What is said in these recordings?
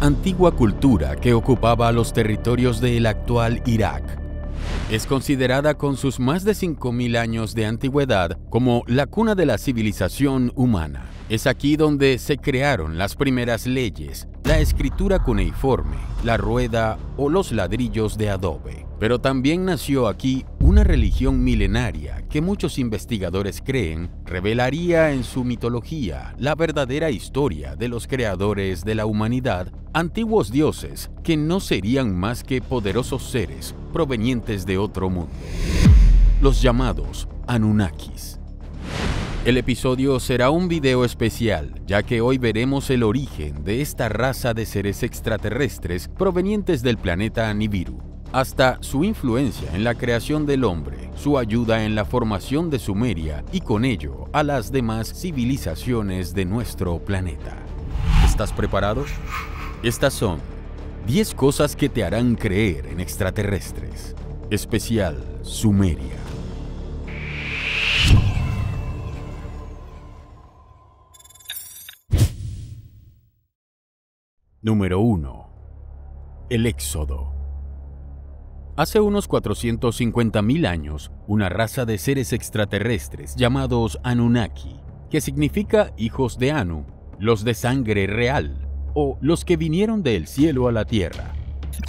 antigua cultura que ocupaba los territorios del actual Irak. Es considerada con sus más de 5.000 años de antigüedad como la cuna de la civilización humana. Es aquí donde se crearon las primeras leyes, la escritura cuneiforme, la rueda o los ladrillos de adobe. Pero también nació aquí una religión milenaria que muchos investigadores creen revelaría en su mitología la verdadera historia de los creadores de la humanidad, antiguos dioses que no serían más que poderosos seres provenientes de otro mundo, los llamados Anunnakis. El episodio será un video especial, ya que hoy veremos el origen de esta raza de seres extraterrestres provenientes del planeta Nibiru, hasta su influencia en la creación del hombre, su ayuda en la formación de Sumeria y con ello a las demás civilizaciones de nuestro planeta. ¿Estás preparado? Estas son 10 cosas que te harán creer en extraterrestres. Especial Sumeria. Número 1. El Éxodo. Hace unos 450.000 años, una raza de seres extraterrestres llamados Anunnaki, que significa hijos de Anu, los de sangre real, o los que vinieron del cielo a la tierra,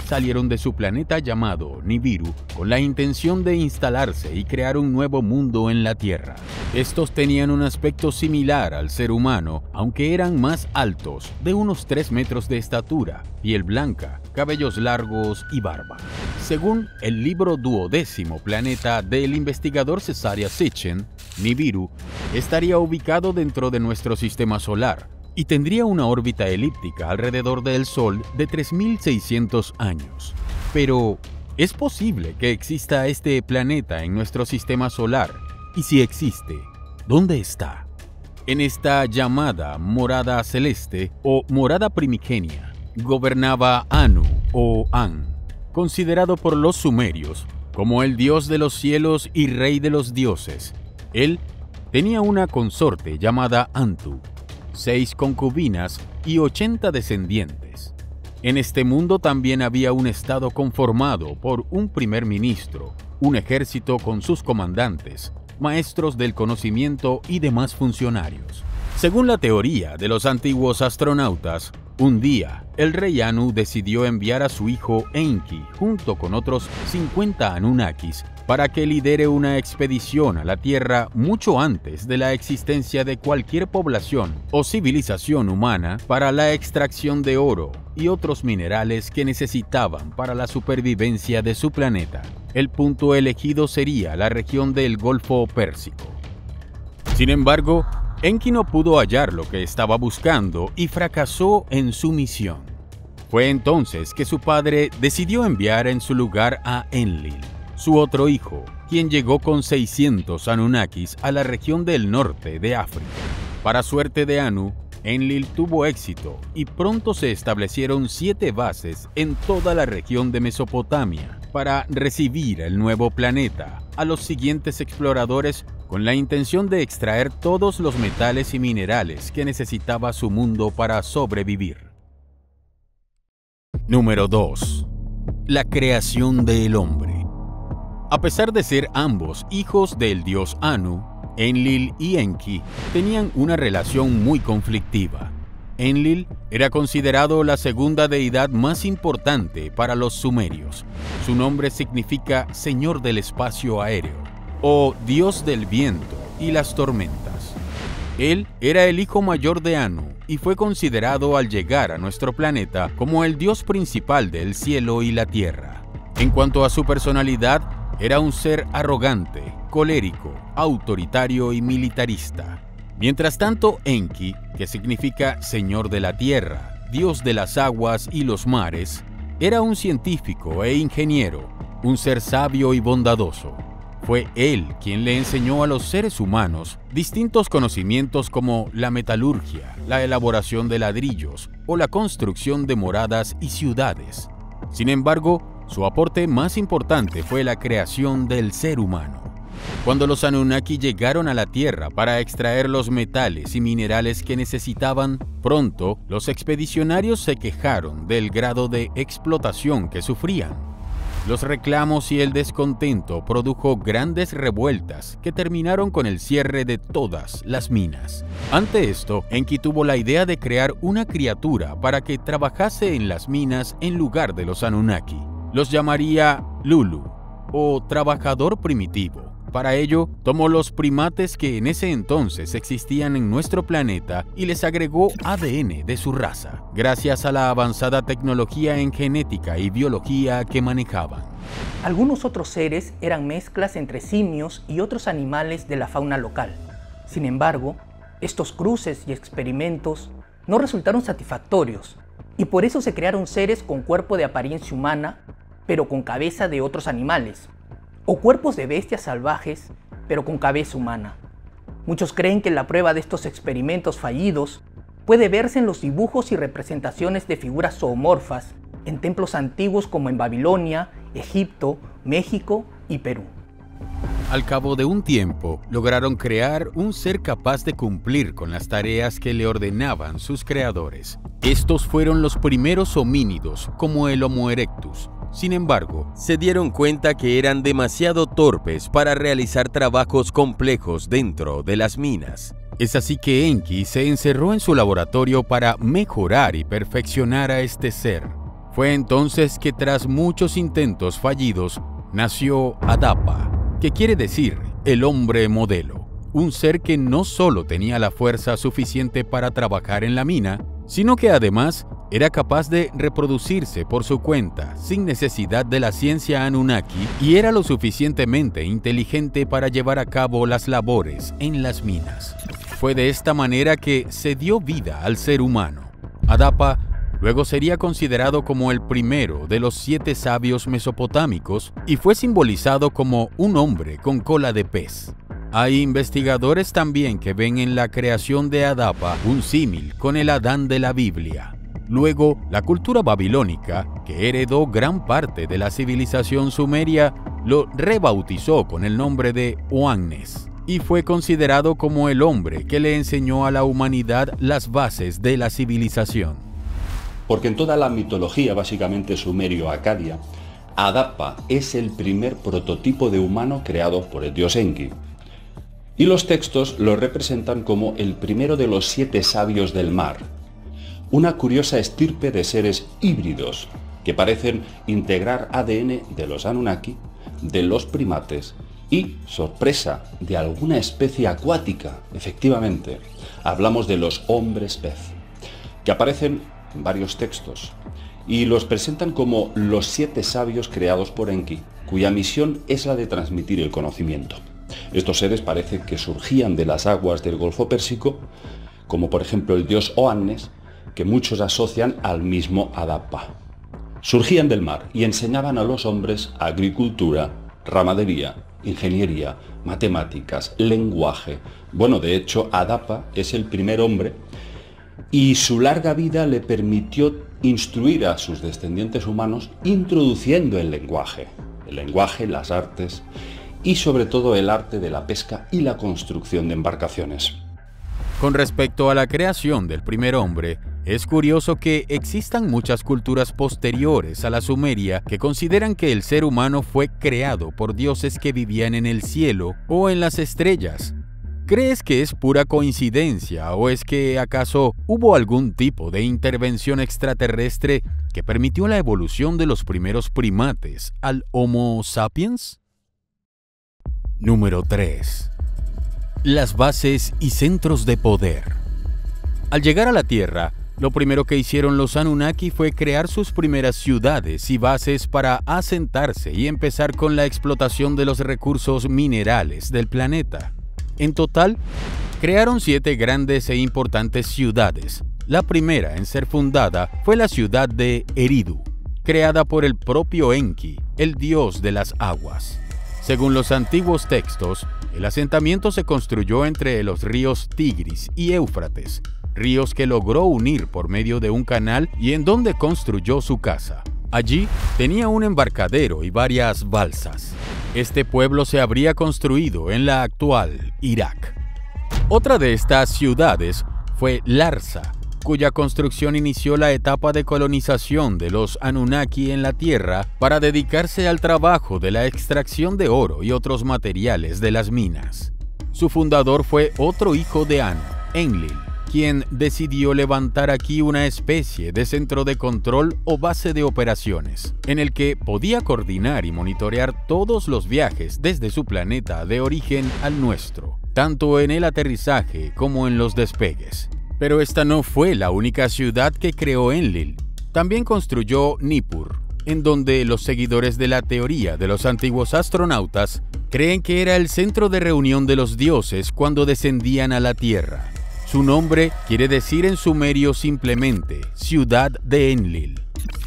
salieron de su planeta llamado Nibiru con la intención de instalarse y crear un nuevo mundo en la tierra. Estos tenían un aspecto similar al ser humano, aunque eran más altos, de unos 3 metros de estatura, piel blanca, cabellos largos y barba. Según el libro Duodécimo Planeta del investigador Zecharia Sitchin, Nibiru estaría ubicado dentro de nuestro sistema solar y tendría una órbita elíptica alrededor del Sol de 3.600 años. Pero, ¿es posible que exista este planeta en nuestro sistema solar? Y si existe, ¿dónde está? En esta llamada morada celeste o morada primigenia, gobernaba Anu o An, considerado por los sumerios como el dios de los cielos y rey de los dioses. Él tenía una consorte llamada Antu, 6 concubinas y 80 descendientes. En este mundo también había un estado conformado por un primer ministro, un ejército con sus comandantes, maestros del conocimiento y demás funcionarios. Según la teoría de los antiguos astronautas, un día el rey Anu decidió enviar a su hijo Enki junto con otros 50 Anunnakis para que lidere una expedición a la Tierra mucho antes de la existencia de cualquier población o civilización humana para la extracción de oro y otros minerales que necesitaban para la supervivencia de su planeta. El punto elegido sería la región del Golfo Pérsico. Sin embargo, Enki no pudo hallar lo que estaba buscando y fracasó en su misión. Fue entonces que su padre decidió enviar en su lugar a Enlil, su otro hijo, quien llegó con 600 Anunnakis a la región del norte de África. Para suerte de Anu, Enlil tuvo éxito y pronto se establecieron 7 bases en toda la región de Mesopotamia para recibir el nuevo planeta a los siguientes exploradores con la intención de extraer todos los metales y minerales que necesitaba su mundo para sobrevivir. Número 2. La creación del hombre. A pesar de ser ambos hijos del dios Anu, Enlil y Enki tenían una relación muy conflictiva. Enlil era considerado la segunda deidad más importante para los sumerios. Su nombre significa Señor del Espacio Aéreo, o dios del viento y las tormentas. Él era el hijo mayor de Anu y fue considerado al llegar a nuestro planeta como el dios principal del cielo y la tierra. En cuanto a su personalidad, era un ser arrogante, colérico, autoritario y militarista. Mientras tanto, Enki, que significa Señor de la Tierra, dios de las aguas y los mares, era un científico e ingeniero, un ser sabio y bondadoso. Fue él quien le enseñó a los seres humanos distintos conocimientos como la metalurgia, la elaboración de ladrillos o la construcción de moradas y ciudades. Sin embargo, su aporte más importante fue la creación del ser humano. Cuando los Anunnaki llegaron a la Tierra para extraer los metales y minerales que necesitaban, pronto los expedicionarios se quejaron del grado de explotación que sufrían. Los reclamos y el descontento produjo grandes revueltas que terminaron con el cierre de todas las minas. Ante esto, Enki tuvo la idea de crear una criatura para que trabajase en las minas en lugar de los Anunnaki. Los llamaría Lulu, o trabajador primitivo. Para ello, tomó los primates que en ese entonces existían en nuestro planeta y les agregó ADN de su raza, gracias a la avanzada tecnología en genética y biología que manejaban. Algunos otros seres eran mezclas entre simios y otros animales de la fauna local. Sin embargo, estos cruces y experimentos no resultaron satisfactorios, y por eso se crearon seres con cuerpo de apariencia humana, pero con cabeza de otros animales, o cuerpos de bestias salvajes, pero con cabeza humana. Muchos creen que la prueba de estos experimentos fallidos puede verse en los dibujos y representaciones de figuras zoomorfas en templos antiguos como en Babilonia, Egipto, México y Perú. Al cabo de un tiempo, lograron crear un ser capaz de cumplir con las tareas que le ordenaban sus creadores. Estos fueron los primeros homínidos, como el Homo erectus. Sin embargo, se dieron cuenta que eran demasiado torpes para realizar trabajos complejos dentro de las minas. Es así que Enki se encerró en su laboratorio para mejorar y perfeccionar a este ser. Fue entonces que, tras muchos intentos fallidos, nació Adapa, que quiere decir el hombre modelo, un ser que no solo tenía la fuerza suficiente para trabajar en la mina, sino que además era capaz de reproducirse por su cuenta, sin necesidad de la ciencia Anunnaki, y era lo suficientemente inteligente para llevar a cabo las labores en las minas. Fue de esta manera que se dio vida al ser humano. Adapa luego sería considerado como el primero de los 7 sabios mesopotámicos y fue simbolizado como un hombre con cola de pez. Hay investigadores también que ven en la creación de Adapa un símil con el Adán de la Biblia. Luego, la cultura babilónica, que heredó gran parte de la civilización sumeria, lo rebautizó con el nombre de Oannes y fue considerado como el hombre que le enseñó a la humanidad las bases de la civilización. Porque en toda la mitología, básicamente sumerio-acadia, Adapa es el primer prototipo de humano creado por el dios Enki. Y los textos lo representan como el primero de los 7 sabios del mar, una curiosa estirpe de seres híbridos que parecen integrar ADN de los Anunnaki, de los primates y, sorpresa, de alguna especie acuática. Efectivamente, hablamos de los hombres pez, que aparecen en varios textos y los presentan como los 7 sabios creados por Enki, cuya misión es la de transmitir el conocimiento. Estos seres parece que surgían de las aguas del Golfo Pérsico, como por ejemplo el dios Oannes, que muchos asocian al mismo Adapa. Surgían del mar y enseñaban a los hombres agricultura, ramadería, ingeniería, matemáticas, lenguaje. Bueno, de hecho, Adapa es el primer hombre y su larga vida le permitió instruir a sus descendientes humanos introduciendo el lenguaje, las artes y sobre todo el arte de la pesca y la construcción de embarcaciones. Con respecto a la creación del primer hombre, es curioso que existan muchas culturas posteriores a la sumeria que consideran que el ser humano fue creado por dioses que vivían en el cielo o en las estrellas. ¿Crees que es pura coincidencia o es que acaso hubo algún tipo de intervención extraterrestre que permitió la evolución de los primeros primates al Homo sapiens? Número 3. Las bases y centros de poder. Al llegar a la Tierra, lo primero que hicieron los Anunnaki fue crear sus primeras ciudades y bases para asentarse y empezar con la explotación de los recursos minerales del planeta. En total, crearon 7 grandes e importantes ciudades. La primera en ser fundada fue la ciudad de Eridu, creada por el propio Enki, el dios de las aguas. Según los antiguos textos, el asentamiento se construyó entre los ríos Tigris y Éufrates, ríos que logró unir por medio de un canal y en donde construyó su casa. Allí tenía un embarcadero y varias balsas. Este pueblo se habría construido en la actual Irak. Otra de estas ciudades fue Larsa, cuya construcción inició la etapa de colonización de los Anunnaki en la Tierra para dedicarse al trabajo de la extracción de oro y otros materiales de las minas. Su fundador fue otro hijo de Anu, Enlil, quien decidió levantar aquí una especie de centro de control o base de operaciones, en el que podía coordinar y monitorear todos los viajes desde su planeta de origen al nuestro, tanto en el aterrizaje como en los despegues. Pero esta no fue la única ciudad que creó Enlil. También construyó Nippur, en donde los seguidores de la teoría de los antiguos astronautas creen que era el centro de reunión de los dioses cuando descendían a la Tierra. Su nombre quiere decir en sumerio simplemente ciudad de Enlil,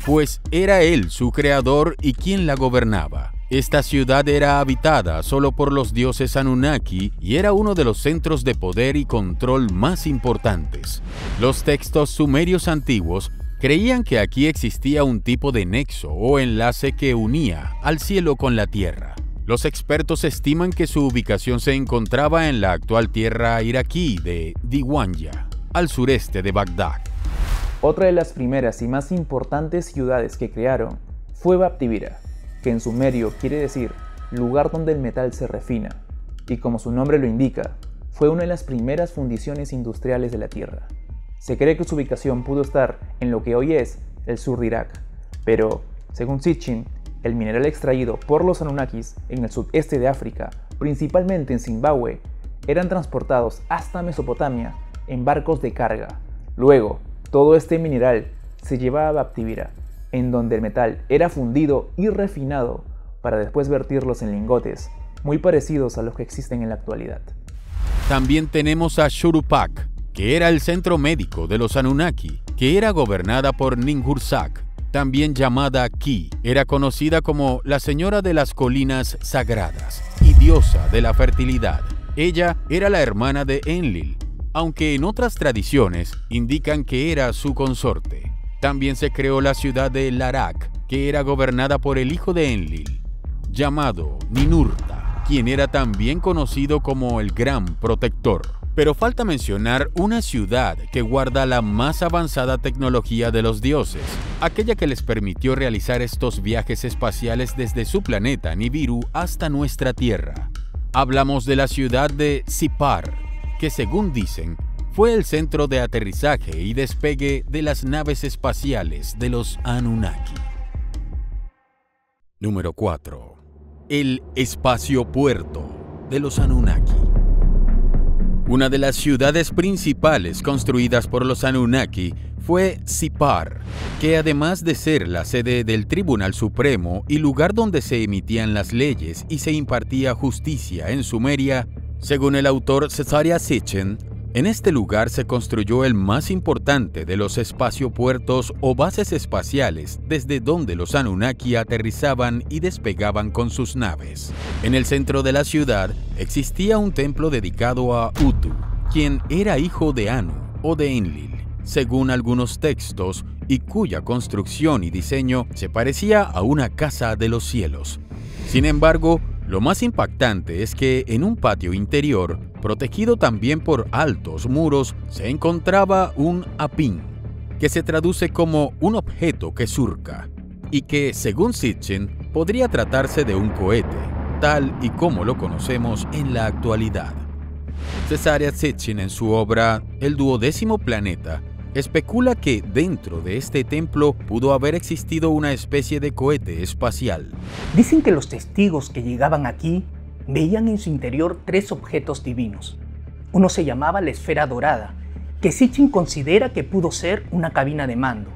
pues era él su creador y quien la gobernaba. Esta ciudad era habitada solo por los dioses Anunnaki y era uno de los centros de poder y control más importantes. Los textos sumerios antiguos creían que aquí existía un tipo de nexo o enlace que unía al cielo con la tierra. Los expertos estiman que su ubicación se encontraba en la actual tierra iraquí de Diwanya, al sureste de Bagdad. Otra de las primeras y más importantes ciudades que crearon fue Bad-tibira, que en sumerio quiere decir lugar donde el metal se refina, y como su nombre lo indica, fue una de las primeras fundiciones industriales de la Tierra. Se cree que su ubicación pudo estar en lo que hoy es el sur de Irak, pero, según Sitchin, el mineral extraído por los Anunnakis en el sudeste de África, principalmente en Zimbabue, eran transportados hasta Mesopotamia en barcos de carga. Luego, todo este mineral se llevaba a Bad-tibira, en donde el metal era fundido y refinado para después vertirlos en lingotes, muy parecidos a los que existen en la actualidad. También tenemos a Shurupak, que era el centro médico de los Anunnaki, que era gobernada por Ningursak, también llamada Ki. Era conocida como la señora de las colinas sagradas y diosa de la fertilidad. Ella era la hermana de Enlil, aunque en otras tradiciones indican que era su consorte. También se creó la ciudad de Larak, que era gobernada por el hijo de Enlil, llamado Ninurta, quien era también conocido como el Gran Protector. Pero falta mencionar una ciudad que guarda la más avanzada tecnología de los dioses, aquella que les permitió realizar estos viajes espaciales desde su planeta Nibiru hasta nuestra Tierra. Hablamos de la ciudad de Sippar, que según dicen, fue el centro de aterrizaje y despegue de las naves espaciales de los Anunnaki. Número 4. El espacio puerto de los Anunnaki. Una de las ciudades principales construidas por los Anunnaki fue Sippar, que además de ser la sede del Tribunal Supremo y lugar donde se emitían las leyes y se impartía justicia en Sumeria, según el autor Zecharia Sitchin, en este lugar se construyó el más importante de los espaciopuertos o bases espaciales desde donde los Anunnaki aterrizaban y despegaban con sus naves. En el centro de la ciudad existía un templo dedicado a Utu, quien era hijo de Anu o de Enlil, según algunos textos, y cuya construcción y diseño se parecía a una casa de los cielos. Sin embargo, lo más impactante es que en un patio interior, protegido también por altos muros, se encontraba un apín, que se traduce como un objeto que surca, y que, según Sitchin, podría tratarse de un cohete, tal y como lo conocemos en la actualidad. Zecharia Sitchin, en su obra El duodécimo planeta, especula que dentro de este templo pudo haber existido una especie de cohete espacial. Dicen que los testigos que llegaban aquí veían en su interior tres objetos divinos. Uno se llamaba la esfera dorada, que Sitchin considera que pudo ser una cabina de mando.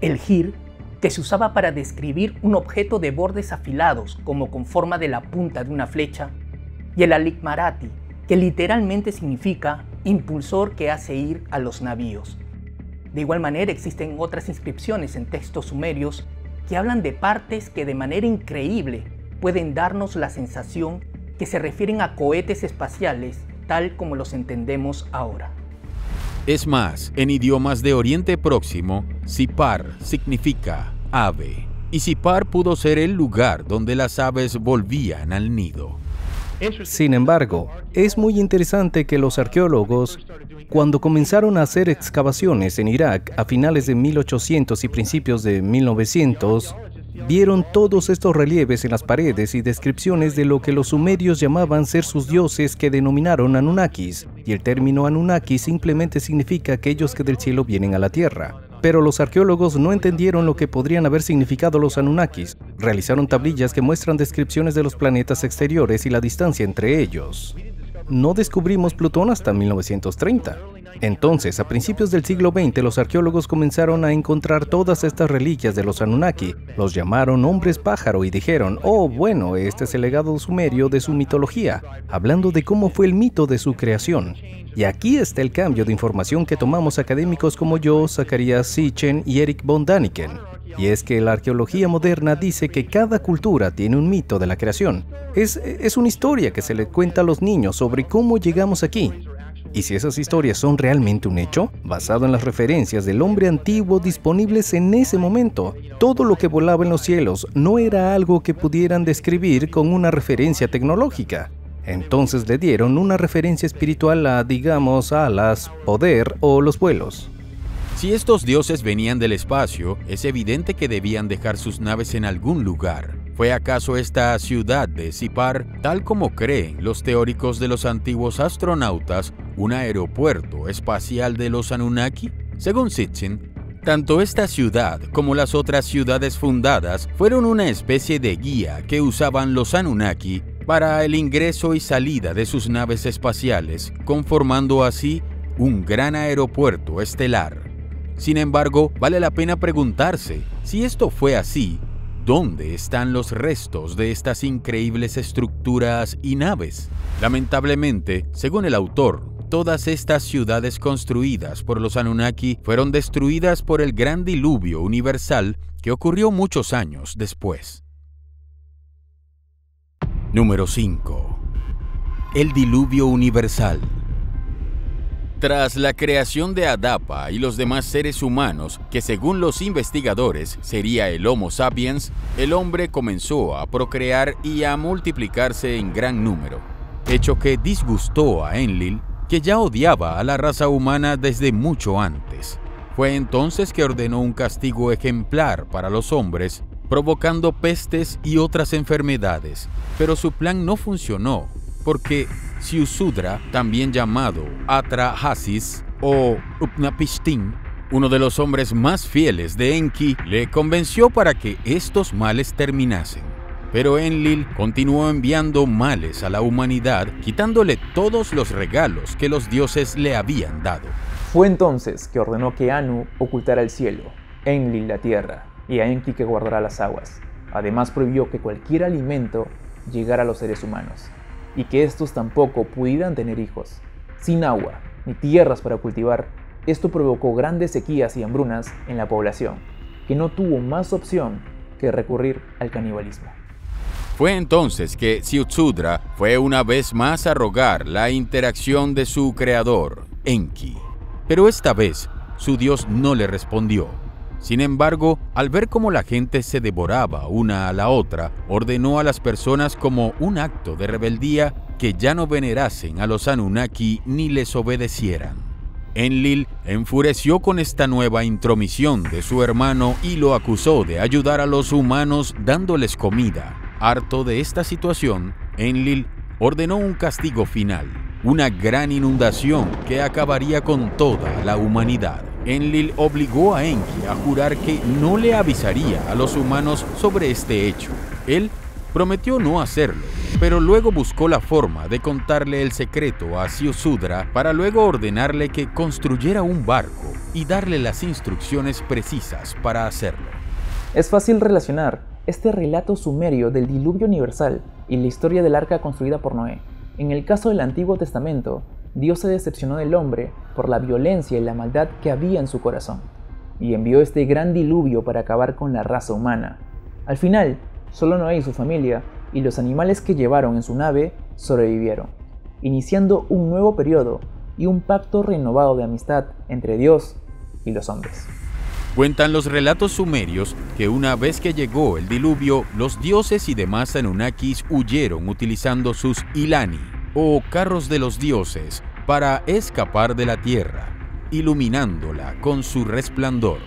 El gir, que se usaba para describir un objeto de bordes afilados como con forma de la punta de una flecha. Y el alik marati, que literalmente significa impulsor que hace ir a los navíos. De igual manera existen otras inscripciones en textos sumerios que hablan de partes que de manera increíble pueden darnos la sensación que se refieren a cohetes espaciales tal como los entendemos ahora. Es más, en idiomas de Oriente Próximo, Sippar significa ave y Sippar pudo ser el lugar donde las aves volvían al nido. Sin embargo, es muy interesante que los arqueólogos, cuando comenzaron a hacer excavaciones en Irak a finales de 1800 y principios de 1900, vieron todos estos relieves en las paredes y descripciones de lo que los sumerios llamaban ser sus dioses, que denominaron Anunnakis, y el término Anunnaki simplemente significa aquellos que del cielo vienen a la tierra. Pero los arqueólogos no entendieron lo que podrían haber significado los Anunnakis. Realizaron tablillas que muestran descripciones de los planetas exteriores y la distancia entre ellos. No descubrimos Plutón hasta 1930. Entonces, a principios del siglo XX, los arqueólogos comenzaron a encontrar todas estas reliquias de los Anunnaki. Los llamaron hombres pájaro y dijeron, oh, bueno, este es el legado sumerio de su mitología, hablando de cómo fue el mito de su creación. Y aquí está el cambio de información que tomamos académicos como yo, Zecharia Sitchin y Eric von Daniken. Y es que la arqueología moderna dice que cada cultura tiene un mito de la creación. Es una historia que se le cuenta a los niños sobre cómo llegamos aquí. Y si esas historias son realmente un hecho, basado en las referencias del hombre antiguo disponibles en ese momento, todo lo que volaba en los cielos no era algo que pudieran describir con una referencia tecnológica. Entonces le dieron una referencia espiritual a, digamos, alas, poder o los vuelos. Si estos dioses venían del espacio, es evidente que debían dejar sus naves en algún lugar. ¿Fue acaso esta ciudad de Sippar, tal como creen los teóricos de los antiguos astronautas, un aeropuerto espacial de los Anunnaki? Según Sitchin, tanto esta ciudad como las otras ciudades fundadas fueron una especie de guía que usaban los Anunnaki para el ingreso y salida de sus naves espaciales, conformando así un gran aeropuerto estelar. Sin embargo, vale la pena preguntarse, si esto fue así, ¿dónde están los restos de estas increíbles estructuras y naves? Lamentablemente, según el autor, todas estas ciudades construidas por los Anunnaki fueron destruidas por el gran diluvio universal que ocurrió muchos años después. Número 5. El diluvio universal. Tras la creación de Adapa y los demás seres humanos, que según los investigadores sería el Homo sapiens, el hombre comenzó a procrear y a multiplicarse en gran número, hecho que disgustó a Enlil, que ya odiaba a la raza humana desde mucho antes. Fue entonces que ordenó un castigo ejemplar para los hombres, provocando pestes y otras enfermedades, pero su plan no funcionó, porque Ziusudra, también llamado Atra-Hasis o Upnapishtim, uno de los hombres más fieles de Enki, le convenció para que estos males terminasen. Pero Enlil continuó enviando males a la humanidad, quitándole todos los regalos que los dioses le habían dado. Fue entonces que ordenó que Anu ocultara el cielo, Enlil la tierra, y a Enki que guardara las aguas. Además prohibió que cualquier alimento llegara a los seres humanos, y que estos tampoco pudieran tener hijos. Sin agua, ni tierras para cultivar, esto provocó grandes sequías y hambrunas en la población, que no tuvo más opción que recurrir al canibalismo. Fue entonces que Ziusudra fue una vez más a rogar la interacción de su creador, Enki. Pero esta vez, su dios no le respondió. Sin embargo, al ver cómo la gente se devoraba una a la otra, ordenó a las personas como un acto de rebeldía que ya no venerasen a los Anunnaki ni les obedecieran. Enlil enfureció con esta nueva intromisión de su hermano y lo acusó de ayudar a los humanos dándoles comida. Harto de esta situación, Enlil ordenó un castigo final, una gran inundación que acabaría con toda la humanidad. Enlil obligó a Enki a jurar que no le avisaría a los humanos sobre este hecho. Él prometió no hacerlo, pero luego buscó la forma de contarle el secreto a Ziusudra para luego ordenarle que construyera un barco y darle las instrucciones precisas para hacerlo. Es fácil relacionar este relato sumerio del diluvio universal y la historia del arca construida por Noé. En el caso del Antiguo Testamento, Dios se decepcionó del hombre por la violencia y la maldad que había en su corazón, y envió este gran diluvio para acabar con la raza humana. Al final, solo Noé y su familia, y los animales que llevaron en su nave, sobrevivieron, iniciando un nuevo periodo y un pacto renovado de amistad entre Dios y los hombres. Cuentan los relatos sumerios que una vez que llegó el diluvio, los dioses y demás Anunnakis huyeron utilizando sus Ilani, o carros de los dioses, para escapar de la tierra, iluminándola con su resplandor.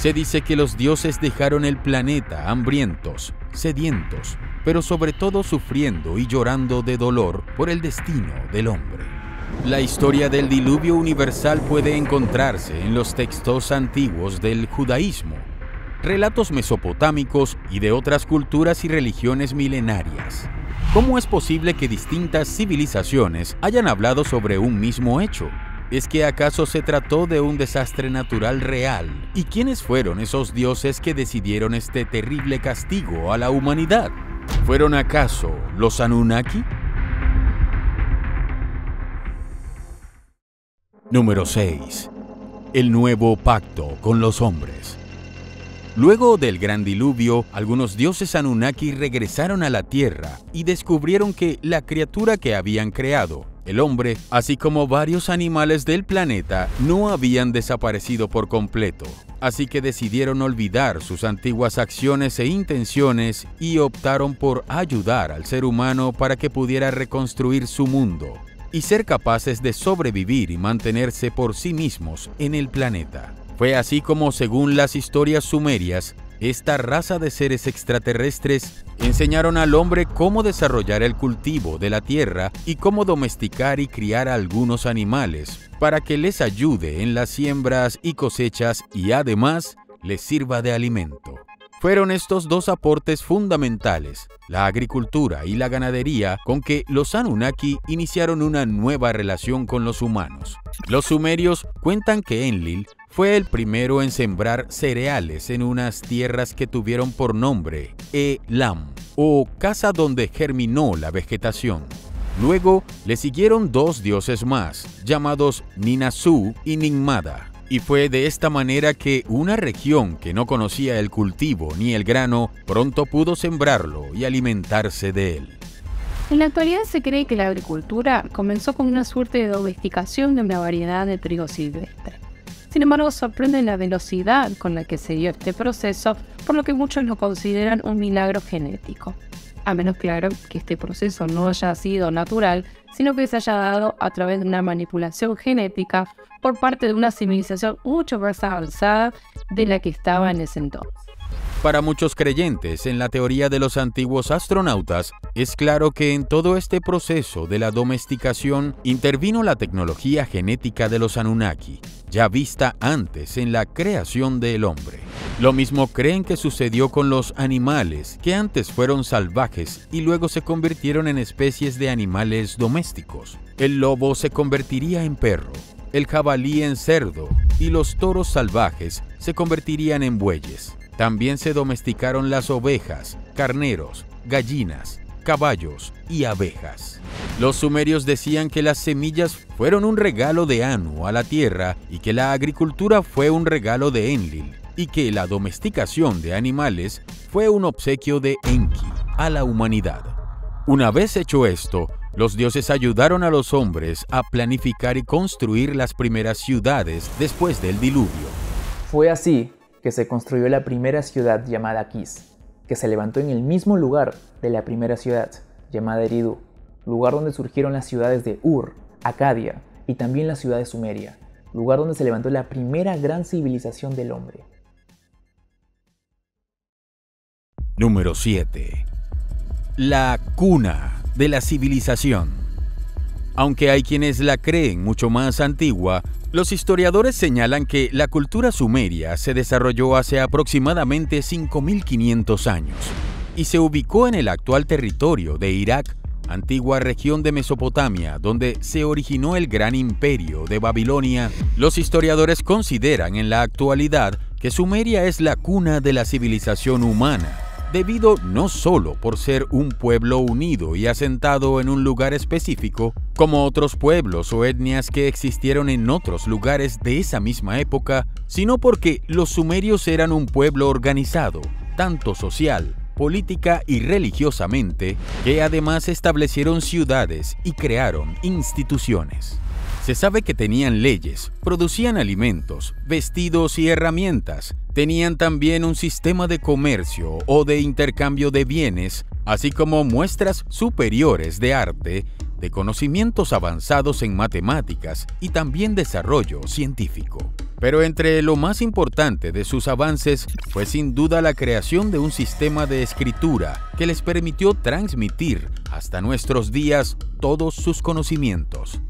Se dice que los dioses dejaron el planeta hambrientos, sedientos, pero sobre todo sufriendo y llorando de dolor por el destino del hombre. La historia del diluvio universal puede encontrarse en los textos antiguos del judaísmo, relatos mesopotámicos y de otras culturas y religiones milenarias. ¿Cómo es posible que distintas civilizaciones hayan hablado sobre un mismo hecho? ¿Es que acaso se trató de un desastre natural real? ¿Y quiénes fueron esos dioses que decidieron este terrible castigo a la humanidad? ¿Fueron acaso los Anunnaki? Número 6. El nuevo pacto con los hombres. Luego del gran diluvio, algunos dioses Anunnaki regresaron a la Tierra y descubrieron que la criatura que habían creado, el hombre, así como varios animales del planeta, no habían desaparecido por completo. Así que decidieron olvidar sus antiguas acciones e intenciones y optaron por ayudar al ser humano para que pudiera reconstruir su mundo y ser capaces de sobrevivir y mantenerse por sí mismos en el planeta. Fue así como, según las historias sumerias, esta raza de seres extraterrestres enseñaron al hombre cómo desarrollar el cultivo de la tierra y cómo domesticar y criar a algunos animales para que les ayude en las siembras y cosechas y además les sirva de alimento. Fueron estos dos aportes fundamentales, la agricultura y la ganadería, con que los Anunnaki iniciaron una nueva relación con los humanos. Los sumerios cuentan que Enlil fue el primero en sembrar cereales en unas tierras que tuvieron por nombre Elam, o casa donde germinó la vegetación. Luego le siguieron dos dioses más, llamados Ninazu y Ninmada. Y fue de esta manera que una región que no conocía el cultivo ni el grano, pronto pudo sembrarlo y alimentarse de él. En la actualidad se cree que la agricultura comenzó con una suerte de domesticación de una variedad de trigo silvestre. Sin embargo, sorprende la velocidad con la que se dio este proceso, por lo que muchos lo consideran un milagro genético. A menos, claro, que este proceso no haya sido natural, sino que se haya dado a través de una manipulación genética por parte de una civilización mucho más avanzada de la que estaba en ese entonces. Para muchos creyentes en la teoría de los antiguos astronautas, es claro que en todo este proceso de la domesticación intervino la tecnología genética de los Anunnaki, ya vista antes en la creación del hombre. Lo mismo creen que sucedió con los animales, que antes fueron salvajes y luego se convirtieron en especies de animales domésticos. El lobo se convertiría en perro, el jabalí en cerdo y los toros salvajes se convertirían en bueyes. También se domesticaron las ovejas, carneros, gallinas, caballos y abejas. Los sumerios decían que las semillas fueron un regalo de Anu a la tierra y que la agricultura fue un regalo de Enlil y que la domesticación de animales fue un obsequio de Enki a la humanidad. Una vez hecho esto, los dioses ayudaron a los hombres a planificar y construir las primeras ciudades después del diluvio. Fue así que se construyó la primera ciudad llamada Kis, que se levantó en el mismo lugar de la primera ciudad llamada Eridu, lugar donde surgieron las ciudades de Ur, Acadia y también la ciudad de Sumeria, lugar donde se levantó la primera gran civilización del hombre. Número 7. La cuna de la civilización. Aunque hay quienes la creen mucho más antigua, los historiadores señalan que la cultura sumeria se desarrolló hace aproximadamente 5.500 años y se ubicó en el actual territorio de Irak, antigua región de Mesopotamia, donde se originó el gran imperio de Babilonia. Los historiadores consideran en la actualidad que Sumeria es la cuna de la civilización humana, debido no solo por ser un pueblo unido y asentado en un lugar específico, como otros pueblos o etnias que existieron en otros lugares de esa misma época, sino porque los sumerios eran un pueblo organizado, tanto social, política y religiosamente, que además establecieron ciudades y crearon instituciones. Se sabe que tenían leyes, producían alimentos, vestidos y herramientas. Tenían también un sistema de comercio o de intercambio de bienes, así como muestras superiores de arte, de conocimientos avanzados en matemáticas y también desarrollo científico. Pero entre lo más importante de sus avances fue sin duda la creación de un sistema de escritura que les permitió transmitir hasta nuestros días todos sus conocimientos.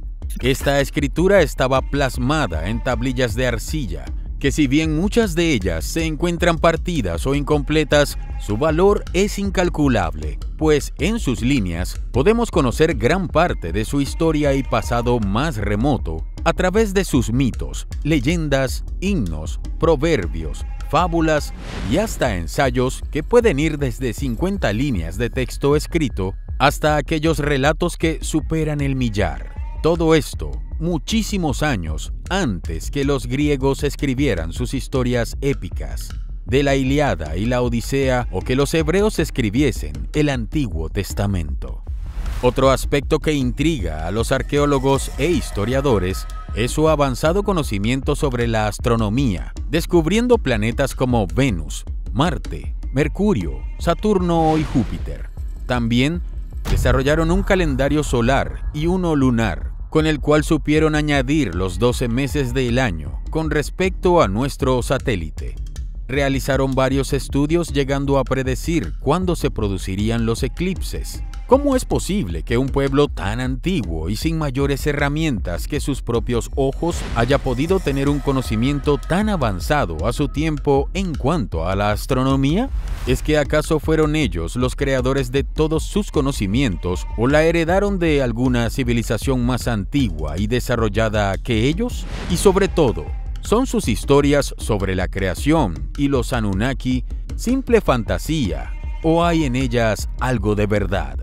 Esta escritura estaba plasmada en tablillas de arcilla, que si bien muchas de ellas se encuentran partidas o incompletas, su valor es incalculable, pues en sus líneas podemos conocer gran parte de su historia y pasado más remoto a través de sus mitos, leyendas, himnos, proverbios, fábulas y hasta ensayos que pueden ir desde 50 líneas de texto escrito hasta aquellos relatos que superan el millar. Todo esto, muchísimos años antes que los griegos escribieran sus historias épicas de la Ilíada y la Odisea o que los hebreos escribiesen el Antiguo Testamento. Otro aspecto que intriga a los arqueólogos e historiadores es su avanzado conocimiento sobre la astronomía, descubriendo planetas como Venus, Marte, Mercurio, Saturno y Júpiter. También desarrollaron un calendario solar y uno lunar, con el cual supieron añadir los 12 meses del año con respecto a nuestro satélite. Realizaron varios estudios llegando a predecir cuándo se producirían los eclipses. ¿Cómo es posible que un pueblo tan antiguo y sin mayores herramientas que sus propios ojos haya podido tener un conocimiento tan avanzado a su tiempo en cuanto a la astronomía? ¿Es que acaso fueron ellos los creadores de todos sus conocimientos o la heredaron de alguna civilización más antigua y desarrollada que ellos? Y sobre todo, ¿son sus historias sobre la creación y los Anunnaki simple fantasía o hay en ellas algo de verdad?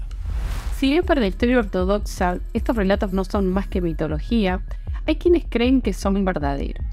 Si bien para la historia ortodoxa estos relatos no son más que mitología, hay quienes creen que son verdaderos.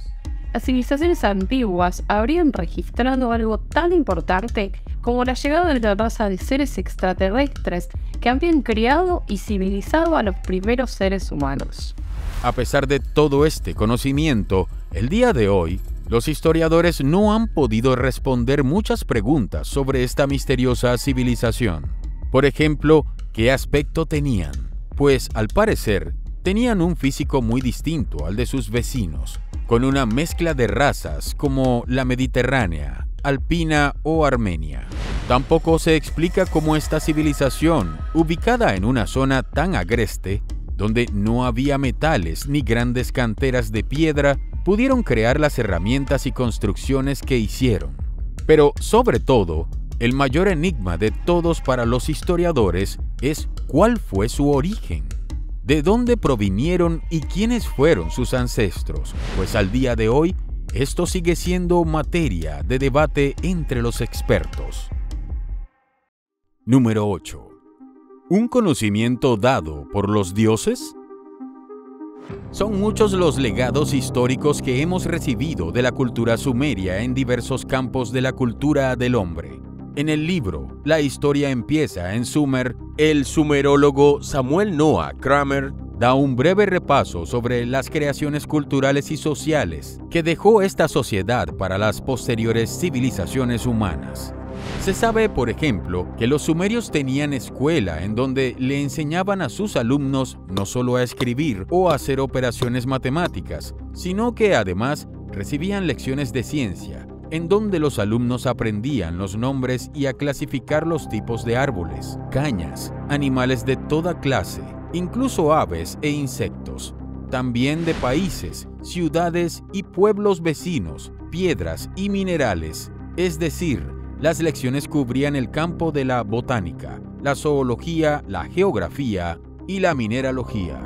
Las civilizaciones antiguas habrían registrado algo tan importante como la llegada de la raza de seres extraterrestres que habrían creado y civilizado a los primeros seres humanos. A pesar de todo este conocimiento, el día de hoy, los historiadores no han podido responder muchas preguntas sobre esta misteriosa civilización. Por ejemplo, ¿qué aspecto tenían? Pues, al parecer, tenían un físico muy distinto al de sus vecinos, con una mezcla de razas como la mediterránea, alpina o armenia. Tampoco se explica cómo esta civilización, ubicada en una zona tan agreste, donde no había metales ni grandes canteras de piedra, pudieron crear las herramientas y construcciones que hicieron. Pero, sobre todo, el mayor enigma de todos para los historiadores es cuál fue su origen, de dónde provinieron y quiénes fueron sus ancestros, pues al día de hoy, esto sigue siendo materia de debate entre los expertos. Número 8. ¿Un conocimiento dado por los dioses? Son muchos los legados históricos que hemos recibido de la cultura sumeria en diversos campos de la cultura del hombre. En el libro La historia empieza en Sumer, el sumerólogo Samuel Noah Kramer da un breve repaso sobre las creaciones culturales y sociales que dejó esta sociedad para las posteriores civilizaciones humanas. Se sabe, por ejemplo, que los sumerios tenían escuela en donde le enseñaban a sus alumnos no solo a escribir o a hacer operaciones matemáticas, sino que además recibían lecciones de ciencia, en donde los alumnos aprendían los nombres y a clasificar los tipos de árboles, cañas, animales de toda clase, incluso aves e insectos, también de países, ciudades y pueblos vecinos, piedras y minerales, es decir, las lecciones cubrían el campo de la botánica, la zoología, la geografía y la mineralogía.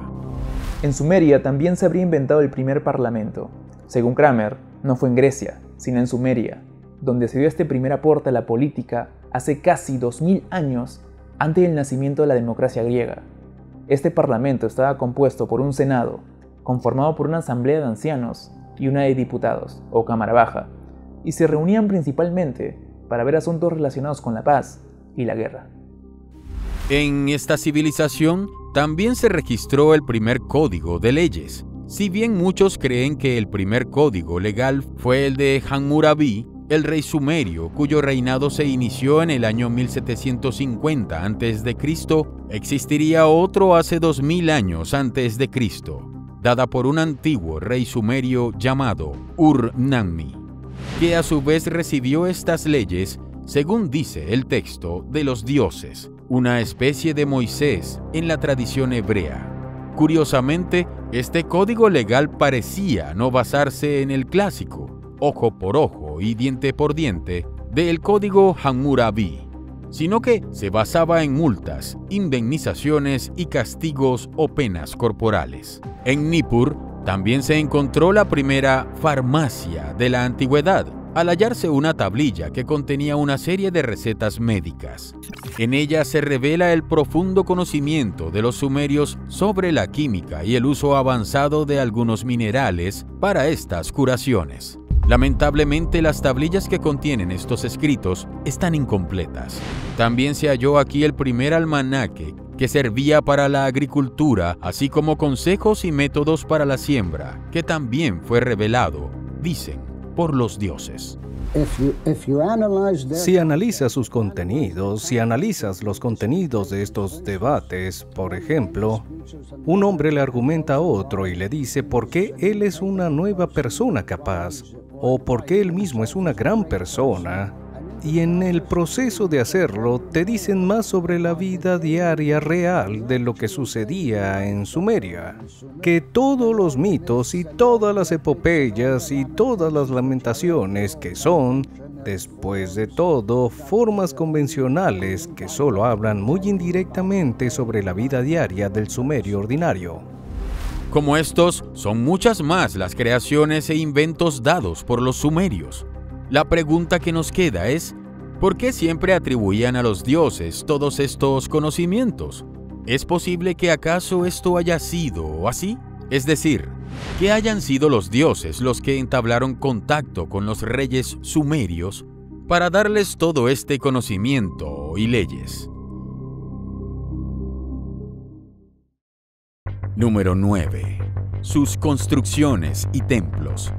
En Sumeria también se habría inventado el primer parlamento. Según Kramer, no fue en Grecia, sino en Sumeria, donde se dio este primer aporte a la política hace casi 2000 años antes del nacimiento de la democracia griega. Este parlamento estaba compuesto por un senado, conformado por una asamblea de ancianos y una de diputados, o cámara baja, y se reunían principalmente para ver asuntos relacionados con la paz y la guerra. En esta civilización también se registró el primer código de leyes, Si bien muchos creen que el primer código legal fue el de Hammurabi, el rey sumerio, cuyo reinado se inició en el año 1750 a.C., existiría otro hace 2000 años a.C., dada por un antiguo rey sumerio llamado Ur-Nammu, que a su vez recibió estas leyes, según dice el texto, de los dioses, una especie de Moisés en la tradición hebrea. Curiosamente, este código legal parecía no basarse en el clásico, ojo por ojo y diente por diente, del código Hammurabi, sino que se basaba en multas, indemnizaciones y castigos o penas corporales. En Nippur también se encontró la primera farmacia de la antigüedad, al hallarse una tablilla que contenía una serie de recetas médicas. En ella se revela el profundo conocimiento de los sumerios sobre la química y el uso avanzado de algunos minerales para estas curaciones. Lamentablemente, las tablillas que contienen estos escritos están incompletas. También se halló aquí el primer almanaque que servía para la agricultura, así como consejos y métodos para la siembra, que también fue revelado, dicen, por los dioses. Si analizas sus contenidos, si analizas los contenidos de estos debates, por ejemplo, un hombre le argumenta a otro y le dice por qué él es una nueva persona capaz, o por qué él mismo es una gran persona, y en el proceso de hacerlo te dicen más sobre la vida diaria real de lo que sucedía en Sumeria, que todos los mitos y todas las epopeyas y todas las lamentaciones que son, después de todo, formas convencionales que solo hablan muy indirectamente sobre la vida diaria del sumerio ordinario. Como estos, son muchas más las creaciones e inventos dados por los sumerios. La pregunta que nos queda es, ¿por qué siempre atribuían a los dioses todos estos conocimientos? ¿Es posible que acaso esto haya sido así? Es decir, que hayan sido los dioses los que entablaron contacto con los reyes sumerios para darles todo este conocimiento y leyes. Número 9. Sus construcciones y templos.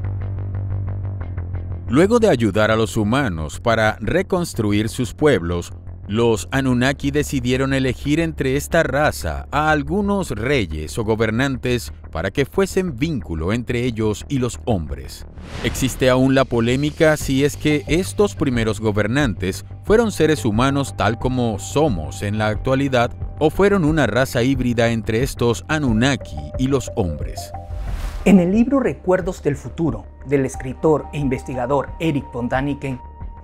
Luego de ayudar a los humanos para reconstruir sus pueblos, los Anunnaki decidieron elegir entre esta raza a algunos reyes o gobernantes para que fuesen vínculo entre ellos y los hombres. Existe aún la polémica si es que estos primeros gobernantes fueron seres humanos tal como somos en la actualidad o fueron una raza híbrida entre estos Anunnaki y los hombres. En el libro Recuerdos del Futuro, del escritor e investigador Eric von Daniken,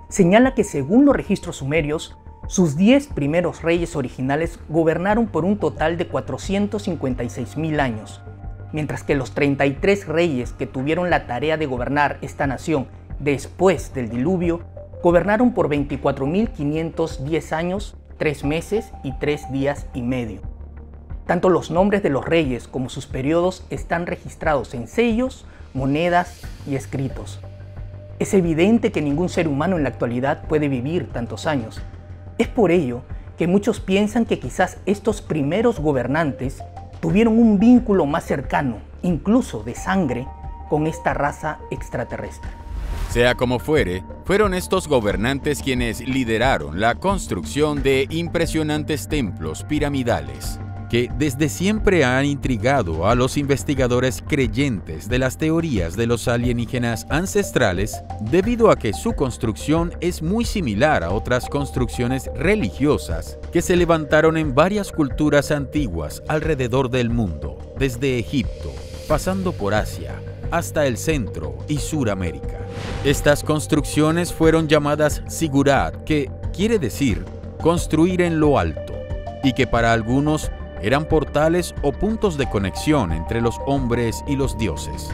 señala que según los registros sumerios, sus 10 primeros reyes originales gobernaron por un total de 456.000 años, mientras que los 33 reyes que tuvieron la tarea de gobernar esta nación después del diluvio, gobernaron por 24.510 años, 3 meses y 3 días y medio. Tanto los nombres de los reyes como sus periodos están registrados en sellos, monedas y escritos. Es evidente que ningún ser humano en la actualidad puede vivir tantos años. Es por ello que muchos piensan que quizás estos primeros gobernantes tuvieron un vínculo más cercano, incluso de sangre, con esta raza extraterrestre. Sea como fuere, fueron estos gobernantes quienes lideraron la construcción de impresionantes templos piramidales, que desde siempre han intrigado a los investigadores creyentes de las teorías de los alienígenas ancestrales debido a que su construcción es muy similar a otras construcciones religiosas que se levantaron en varias culturas antiguas alrededor del mundo, desde Egipto, pasando por Asia, hasta el centro y Suramérica. Estas construcciones fueron llamadas sigurat, que quiere decir construir en lo alto, y que para algunos eran portales o puntos de conexión entre los hombres y los dioses.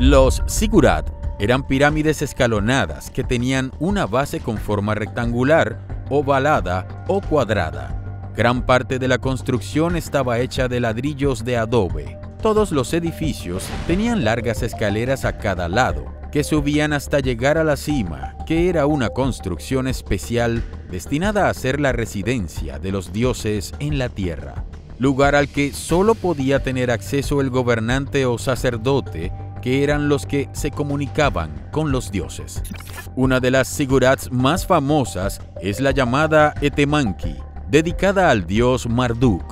Los sigurat eran pirámides escalonadas que tenían una base con forma rectangular, ovalada o cuadrada. Gran parte de la construcción estaba hecha de ladrillos de adobe. Todos los edificios tenían largas escaleras a cada lado, que subían hasta llegar a la cima, que era una construcción especial destinada a ser la residencia de los dioses en la tierra. lugar al que solo podía tener acceso el gobernante o sacerdote, que eran los que se comunicaban con los dioses. Una de las sigurats más famosas es la llamada Etemenanki, dedicada al dios Marduk,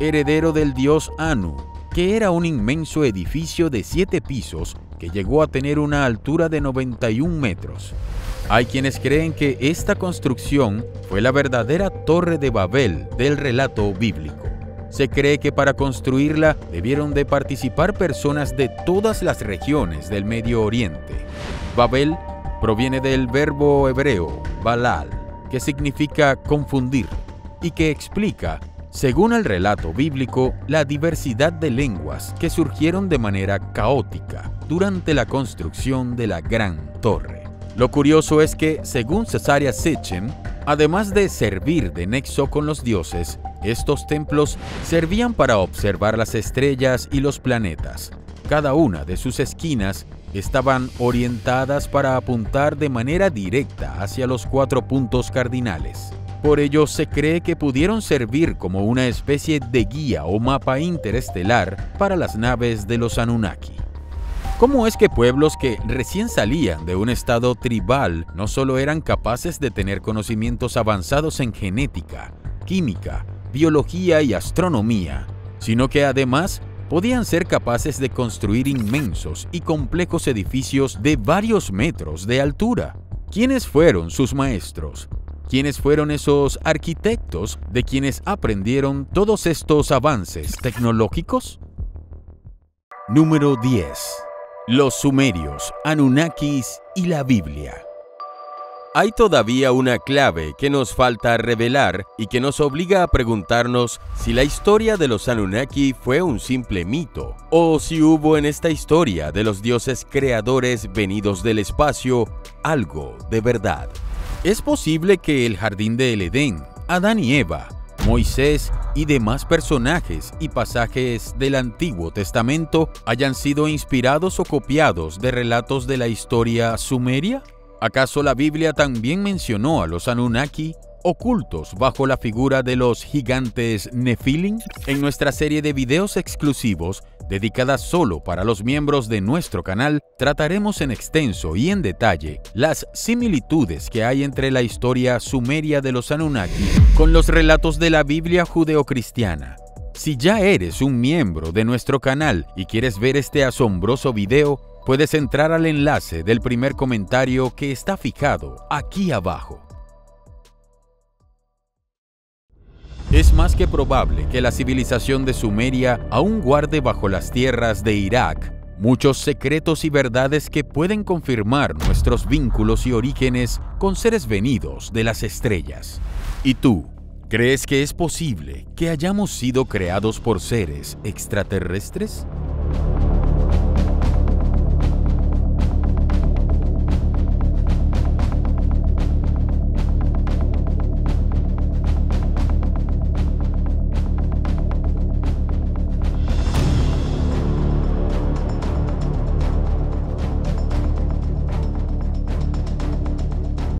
heredero del dios Anu, que era un inmenso edificio de 7 pisos que llegó a tener una altura de 91 metros. Hay quienes creen que esta construcción fue la verdadera Torre de Babel del relato bíblico. Se cree que para construirla debieron de participar personas de todas las regiones del Medio Oriente. Babel proviene del verbo hebreo Balal, que significa confundir, y que explica, según el relato bíblico, la diversidad de lenguas que surgieron de manera caótica durante la construcción de la Gran Torre. Lo curioso es que, según Zecharia Sitchin, además de servir de nexo con los dioses, estos templos servían para observar las estrellas y los planetas. Cada una de sus esquinas estaban orientadas para apuntar de manera directa hacia los 4 puntos cardinales. Por ello, se cree que pudieron servir como una especie de guía o mapa interestelar para las naves de los Anunnaki. ¿Cómo es que pueblos que recién salían de un estado tribal no solo eran capaces de tener conocimientos avanzados en genética, química, biología y astronomía, sino que además podían ser capaces de construir inmensos y complejos edificios de varios metros de altura? ¿Quiénes fueron sus maestros? ¿Quiénes fueron esos arquitectos de quienes aprendieron todos estos avances tecnológicos? Número 10. Los sumerios, Anunnakis y la Biblia. Hay todavía una clave que nos falta revelar y que nos obliga a preguntarnos si la historia de los Anunnaki fue un simple mito, o si hubo en esta historia de los dioses creadores venidos del espacio algo de verdad. Es posible que el jardín del Edén, Adán y Eva, Moisés y demás personajes y pasajes del Antiguo Testamento hayan sido inspirados o copiados de relatos de la historia sumeria. ¿Acaso la Biblia también mencionó a los Anunnaki, ocultos bajo la figura de los gigantes Nefilim? En nuestra serie de videos exclusivos, dedicada solo para los miembros de nuestro canal, trataremos en extenso y en detalle las similitudes que hay entre la historia sumeria de los Anunnaki con los relatos de la Biblia judeocristiana. Si ya eres un miembro de nuestro canal y quieres ver este asombroso video, puedes entrar al enlace del primer comentario que está fijado aquí abajo. Es más que probable que la civilización de Sumeria aún guarde bajo las tierras de Irak muchos secretos y verdades que pueden confirmar nuestros vínculos y orígenes con seres venidos de las estrellas. ¿Y tú? ¿Crees que es posible que hayamos sido creados por seres extraterrestres?